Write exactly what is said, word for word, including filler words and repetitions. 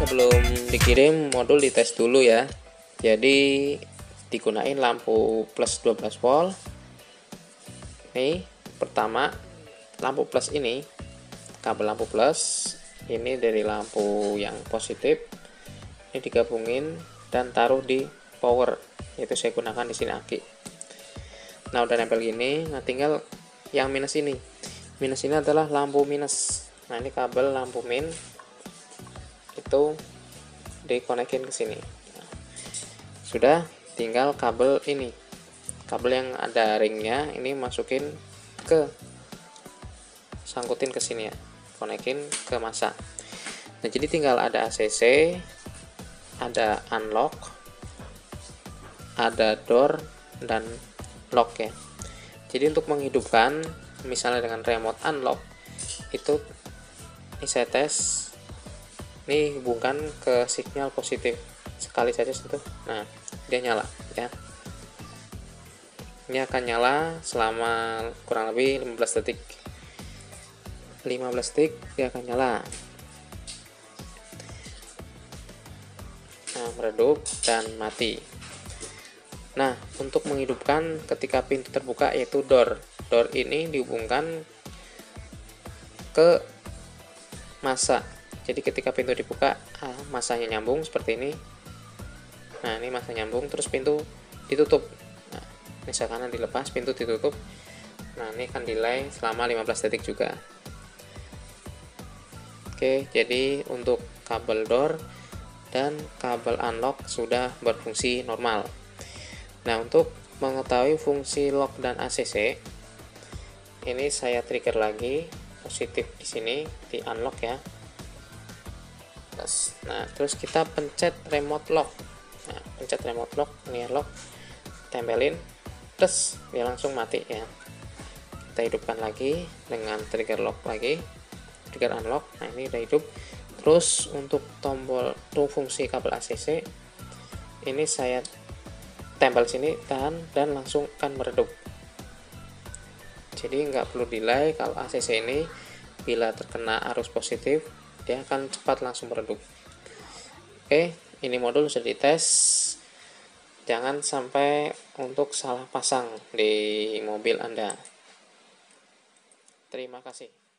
sebelum dikirim modul dites dulu ya. Jadi digunain lampu plus dua belas volt. Nih, pertama lampu plus ini, kabel lampu plus ini dari lampu yang positif. Ini digabungin dan taruh di power. Itu saya gunakan di sini aki. Nah, udah nempel gini, nah tinggal yang minus ini. Minus ini adalah lampu minus. Nah, ini kabel lampu min itu dikonekin ke sini. Nah, sudah, tinggal kabel ini. Kabel yang ada ringnya ini masukin ke, sangkutin ke sini ya, konekin ke masa. Nah, jadi tinggal ada A C C, ada unlock, ada door dan lock ya. Jadi untuk menghidupkan misalnya dengan remote unlock itu, ini saya tes, ini hubungkan ke sinyal positif sekali saja sentuh. Nah, dia nyala ya. Ini akan nyala selama kurang lebih lima belas detik. lima belas detik dia akan nyala. Nah, meredup dan mati. Nah, untuk menghidupkan ketika pintu terbuka yaitu door. Door ini dihubungkan ke masa. Jadi ketika pintu dibuka, masanya nyambung seperti ini. Nah, ini masa nyambung, terus pintu ditutup. Nah, ini masa kanan dilepas, pintu ditutup. Nah, ini akan delay selama lima belas detik juga. Oke, jadi untuk kabel door dan kabel unlock sudah berfungsi normal. Nah, untuk mengetahui fungsi lock dan A C C, ini saya trigger lagi positif di sini, di unlock ya. Nah, terus kita pencet remote lock. Nah, pencet remote lock, ini lock, tempelin, terus dia langsung mati ya. Kita hidupkan lagi dengan trigger lock lagi, trigger unlock. Nah, ini udah hidup. Terus untuk tombol tuh fungsi kabel A C C, ini saya tempel sini, tahan dan langsung akan meredup. Jadi nggak perlu delay. Kalau A C C ini bila terkena arus positif, dia akan cepat langsung meredup. Oke, ini modul sudah dites. Jangan sampai untuk salah pasang di mobil Anda. Terima kasih.